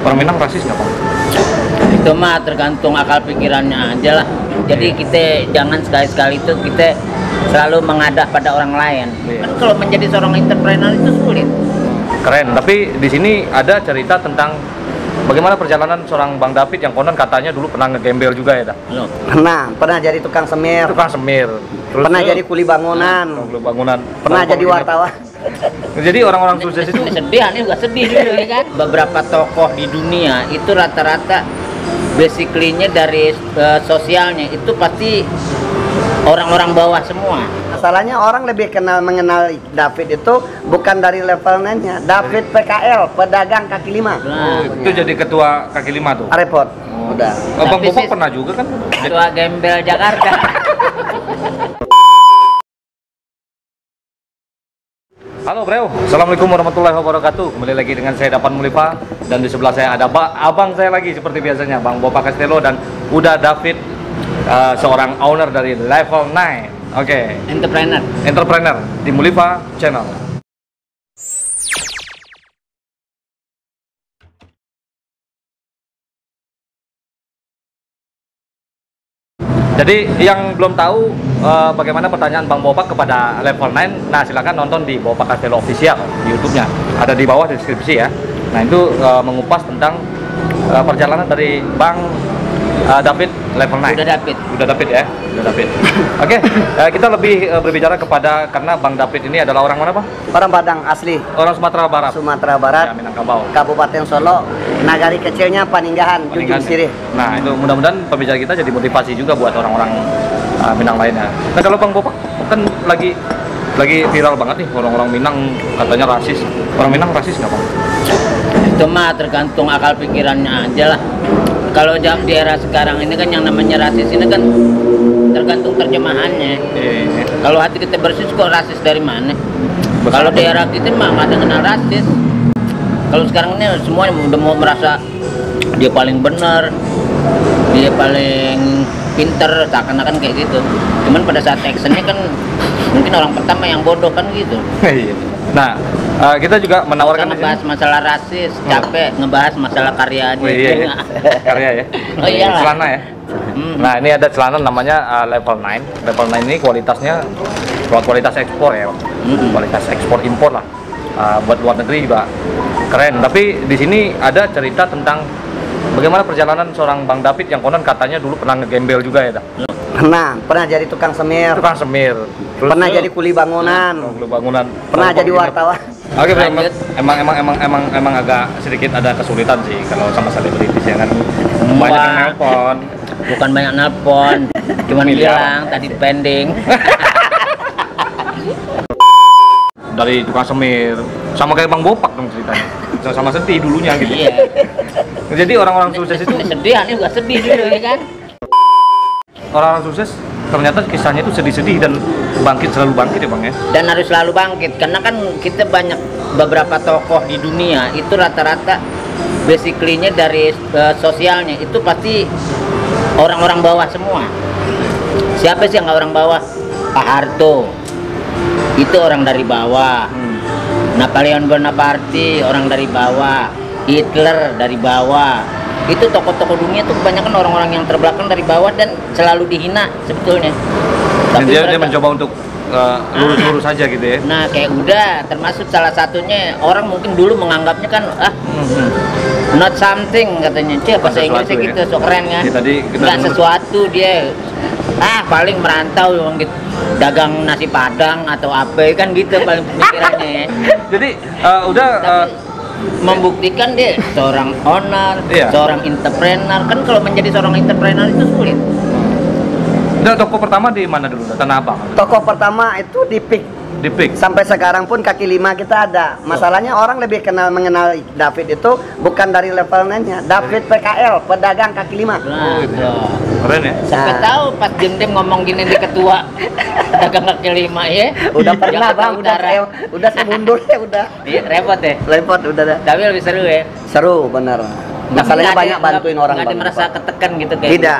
Orang Minang rasis nggak, Pak? Itu mah tergantung akal pikirannya aja lah. Jadi kita jangan sekali-sekali itu kita selalu mengadah pada orang lain. Kan kalau menjadi seorang entrepreneur itu sulit. Keren, tapi di sini ada cerita tentang bagaimana perjalanan seorang Bang David yang konon katanya dulu pernah ngegembel juga ya, dah? Pernah jadi tukang semir. Tukang semir. Terus pernah jadi kuli bangunan. Kuli bangunan. Pernah jadi wartawan. Jadi orang-orang sukses itu sedih, aneh juga sedih dulu ya kan. Beberapa tokoh di dunia itu rata-rata basically-nya dari sosialnya itu pasti orang-orang bawah semua. Masalahnya orang lebih mengenal David itu bukan dari level 9-nya. David PKL, pedagang kaki lima. Nah, itu jadi ketua kaki lima tuh. Repot. Oh. Udah. Bang Bopak pernah juga kan? Ketua Gembel Jakarta. Halo bro, assalamualaikum warahmatullahi wabarakatuh. Kembali lagi dengan saya Dapan Mulifa, dan di sebelah saya ada abang saya lagi seperti biasanya, Bang Bopak Castello, dan udah David, seorang owner dari Level 9. Oke. Entrepreneur di Mulifa Channel. Jadi yang belum tahu bagaimana pertanyaan Bang Bopak kepada Level 9, nah silahkan nonton di Bopak Castello Official di YouTube-nya. Ada di bawah deskripsi ya. Nah itu mengupas tentang perjalanan dari Bang David Level 9. Udah David ya. Oke, kita lebih berbicara kepada, karena Bang David ini adalah orang mana, Pak? Orang Padang asli. Orang Sumatera Barat. Ya, Minangkabau. Kabupaten Solo. Nagari kecilnya Paninggahan, Ujung Sirih. Nah, itu mudah-mudahan pembicara kita jadi motivasi juga buat orang-orang Minang lainnya. Nah, kalau Bang Bopak kan lagi viral banget nih orang-orang Minang katanya rasis. Orang Minang rasis nggak, Bang? Itu mah tergantung akal pikirannya aja lah. Kalau di era sekarang ini kan yang namanya rasis ini kan tergantung terjemahannya. Kalau hati kita bersih, kok rasis dari mana? Kalau di era kita mah nggak ada kenal rasis. Kalau sekarang ini semua udah mau merasa dia paling benar, dia paling pinter, seakan-akan kayak gitu. Cuman pada saat actionnya kan mungkin orang pertama yang bodoh kan gitu. Nah, kita juga menawarkan ngebahas masalah rasis, capek ngebahas masalah karya aja. Iya. Karya ya. Oh iya. Celana ya. Nah, ini ada celana namanya Level 9. Level 9 ini kualitasnya kualitas ekspor ya. Kualitas ekspor impor lah. Buat luar negeri juga keren. Tapi di sini ada cerita tentang bagaimana perjalanan seorang Bang David yang konon katanya dulu pernah ngegembel juga ya, dah? Pernah jadi tukang semir. Terus pernah jadi kuli bangunan. Pernah jadi wartawan. Oke, emang agak sedikit ada kesulitan sih kalau sama selebritis ya kan. Banyak nelpon. Bukan banyak nelpon, cuman bilang tadi pending. Dari tukang semir, sama kayak Bang Bopak dong ceritanya. Sama sedih dulunya gitu. Iya. Jadi orang-orang sukses itu sedih, aneh juga sedih dulu ya kan. Orang-orang sukses ternyata kisahnya itu sedih-sedih dan bangkit, selalu bangkit ya Bang ya? Dan harus selalu bangkit, karena kan kita banyak beberapa tokoh di dunia itu rata-rata basically-nya dari sosialnya itu pasti orang-orang bawah semua. Siapa sih yang nggak orang bawah? Pak Harto itu orang dari bawah, Napoleon Bonaparte orang dari bawah, Hitler dari bawah. Itu tokoh-tokoh dunia itu kebanyakan orang-orang yang terbelakang dari bawah dan selalu dihina sebetulnya. Tapi dia mencoba untuk lurus-lurus saja gitu ya. Nah kayak udah termasuk salah satunya orang mungkin dulu menganggapnya kan not something katanya. Bahasa Inggrisnya gitu, so keren kan. Nggak sesuatu dia, paling merantau gitu. Dagang nasi padang atau apa kan gitu paling pemikirannya ya. Jadi membuktikan dia seorang owner, seorang entrepreneur. Kan kalau menjadi seorang entrepreneur itu sulit. Nah, toko pertama di mana dulu? Tanah Abang. Toko pertama itu Deepik. Sampai sekarang pun kaki lima kita ada. Masalahnya orang lebih mengenal David itu bukan dari level 9-nya. David PKL, pedagang kaki lima. Keren ya? Siapa tahu pas Dem ngomong gini di ketua pedagang kaki lima ya. Udah pernah Bang, udah saya mundur ya udah. Repot ya? Repot udah. Tapi lebih seru ya? Seru bener. Nah, kalian banyak bantuin orang. Nggak ada merasa ketekan gitu kayak tidak.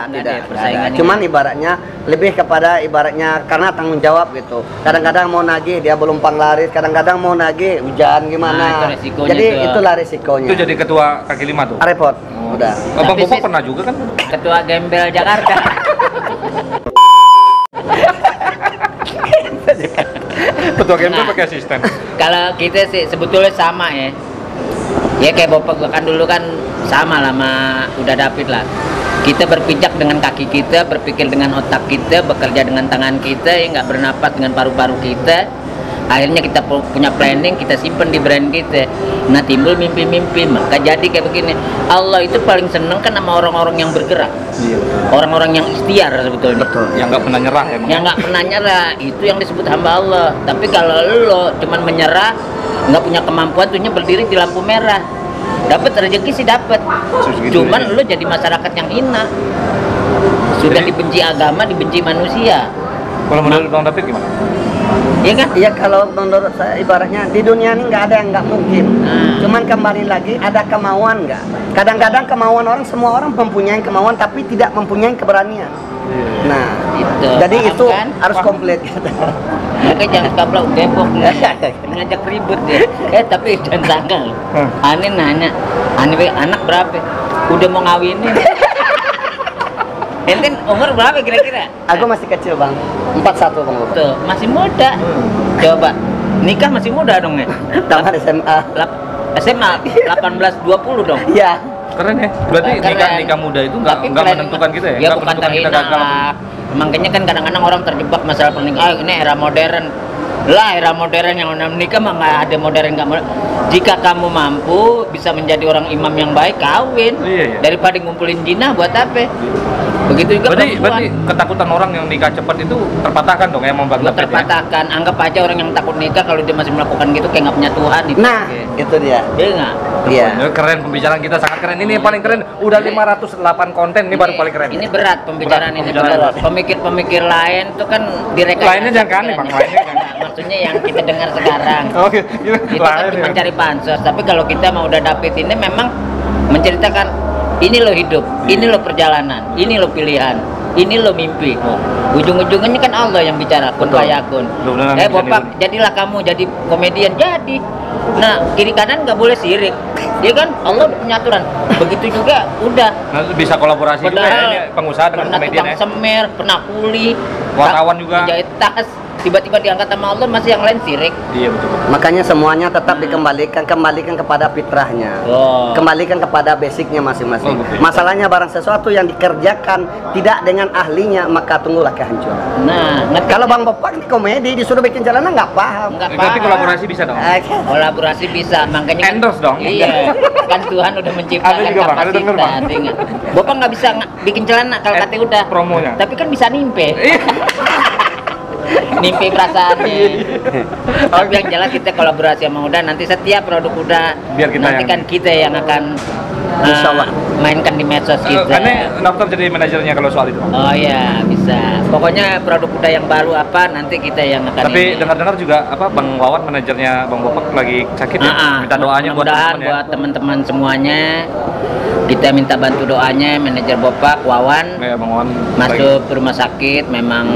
Cuman ibaratnya lebih kepada ibaratnya karena tanggung jawab gitu. Kadang-kadang mau nagih dia belum panglaris, kadang-kadang mau nagih hujan gimana. Nah, itu jadi tuh. Itulah risikonya. Itu jadi ketua kaki lima tuh. Repot. Oh. Udah. Abang Bopak pernah juga kan? Ketua Gembel Jakarta. Ketua Gembel pakai asisten. Kalau kita sih sebetulnya sama ya. Ya kayak Bopak kan dulu kan sama lama udah David lah. Kita berpijak dengan kaki kita, berpikir dengan otak kita, bekerja dengan tangan kita, ya nggak bernapas dengan paru-paru kita. Akhirnya kita punya planning, kita simpen di brand kita. Nah timbul mimpi-mimpi, maka jadi kayak begini. Allah itu paling seneng kan sama orang-orang yang bergerak, orang-orang yang ikhtiar sebetulnya. Betul. Yang nggak pernah nyerah emang. Yang nggak pernah nyerah itu yang disebut hamba Allah. Tapi kalau lo cuman menyerah, nggak punya kemampuan, tuhnya berdiri di lampu merah. Dapat rezeki sih dapat, cuman lo jadi masyarakat yang hina. Sudah dibenci agama, dibenci manusia. Kalau menurut Bang David gimana? Iya kan? Iya, kalau menurut saya ibaratnya di dunia ini nggak ada yang nggak mungkin. Cuman kembali lagi ada kemauan nggak? Kadang-kadang kemauan orang, semua orang mempunyai kemauan tapi tidak mempunyai keberanian. Nah, itu. Jadi paham itu kan? Harus komplit. Oke, jangan kablok Depok nih. Ngajak ribut ya. Tapi dan tanggal. Ane nanya, ane anak berapa? Udah mau ngawinin. Enten umur berapa kira-kira? Aku masih kecil bang, 41 bang. Tuh, masih muda. Coba, nikah masih muda dong ya? Tamat SMA. SMA 18-20 dong? Iya. Keren ya? Berarti nikah muda itu nggak menentukan kita ya? Nggak menentukan kita gagal. Makanya kan kadang-kadang orang terjebak masalah pernikahan. Ini era modern. Lah era modern yang menikah mah nggak ada modern nggak modern. Jika kamu mampu bisa menjadi orang imam yang baik, kawin. Daripada ngumpulin jinah buat apa? Begitu juga berarti ketakutan orang yang nikah cepat itu terpatahkan dong ya, membanggakan terpatahkan ya? Anggap aja orang yang takut nikah kalau dia masih melakukan gitu kayak nggak punya Tuhan itu. Nah okay. Itu dia iya keren, pembicaraan kita sangat keren ini paling keren udah 508 konten ini baru paling keren. Ini berat pembicaraan, berat. Pemikir-pemikir lain tuh kan direkam lainnya jangan kan nih bang lainnya jangan maksudnya yang kita dengar sekarang itu kan cuma cari pansos. Tapi kalau kita mau udah dapet ini memang menceritakan ini lo hidup, ini lo perjalanan, ini lo pilihan, ini lo mimpi. Ujung-ujungnya kan Allah yang bicara, kun fayakun. Bopak, jadilah kamu jadi komedian, jadi. Nah, kiri kanan nggak boleh sirik. Dia kan Allah punya aturan. Begitu juga udah. Nah, bisa kolaborasi juga ya, pengusaha dengan komedian ya. Pernah tukang semer, pernah kuli, wartawan juga. Jahit tas. Tiba-tiba diangkat sama Allah masih yang lain sirik. Iya betul. Makanya semuanya tetap dikembalikan kepada fitrahnya. Kembalikan kepada basicnya masing-masing. Masalahnya barang sesuatu yang dikerjakan tidak dengan ahlinya maka tunggulah kehancuran. Nah, kalau Bang Bopak di komedi disuruh bikin jalanan nggak paham. Berarti kolaborasi bisa dong. Kolaborasi bisa. Makanya endorse dong. Iya. Kan Tuhan udah menciptakan kapasitas. Bopak nggak bisa bikin celana kalau kata udah. Promonya. Tapi kan bisa nimpe. Mimpi perasaan nih. Tapi yang jelas kita kolaborasi sama Uda, nanti setiap produk Uda nanti kan kita yang akan mainkan di medsos kita. Karena Dokter jadi manajernya kalau soal itu. Oh iya bisa. Pokoknya produk Uda yang baru apa nanti kita yang akan. Tapi dengar-dengar juga apa Bang Wawan manajernya Bang Bopak lagi sakit ya. Minta doanya buat teman-teman semuanya. Kita minta bantu doanya manajer Bopak Wawan. Masuk ke rumah sakit memang.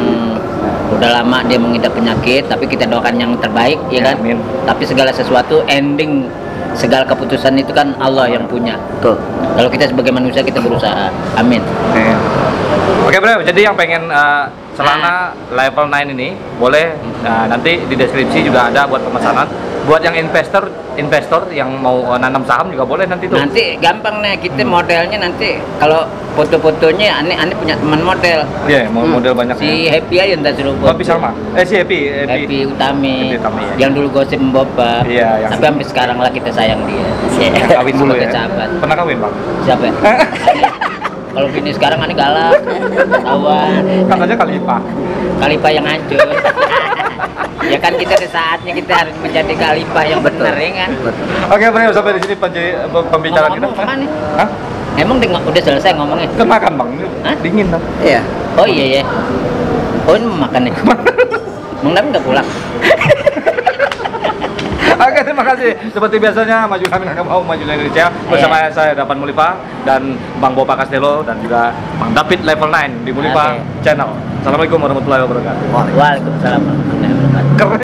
Udah lama dia mengidap penyakit, tapi kita doakan yang terbaik, ya kan? Amin. Tapi segala sesuatu, ending segala keputusan itu kan Allah yang punya. Betul. Kalau kita sebagai manusia kita berusaha. Amin. Oke bro, jadi yang pengen celana level 9 ini boleh nanti di deskripsi juga ada buat pemesanan. Buat yang investor yang mau nanam saham juga boleh nanti tuh. Nanti gampang nih kita modelnya nanti kalau foto-fotonya aneh punya teman model. Iya, model banyak. Si Happy aja entar suruh foto. Happy Salma. Si Happy Utami. Yang dulu gosip Bopak. Iya, sampai sekarang lah kita sayang dia. Kawin dulu ya. Pernah kawin, Bang? Siapa? Kalau gini sekarang aneh galak. Kawan. Katanya Khalifah. Khalifah yang hancur. Ya kan kita di saatnya kita harus menjadi khalifah yang benar ya kan. Oke bro, sampai di sini pembicaraan kita. Hah? Emang udah selesai ngomongnya? Kita makan bang, dingin bang. Iya. Oh iya ya. Oh ini makan nih. Bang David nggak pulang. Oke, terima kasih. Seperti biasanya, maju kami Minangkabau, maju Indonesia bersama saya Dapan Mulifa dan Bang Bopak Castello dan juga Bang David Level 9 di Mulifa Channel. Assalamualaikum warahmatullahi wabarakatuh. Waalaikumsalam warahmatullahi wabarakatuh.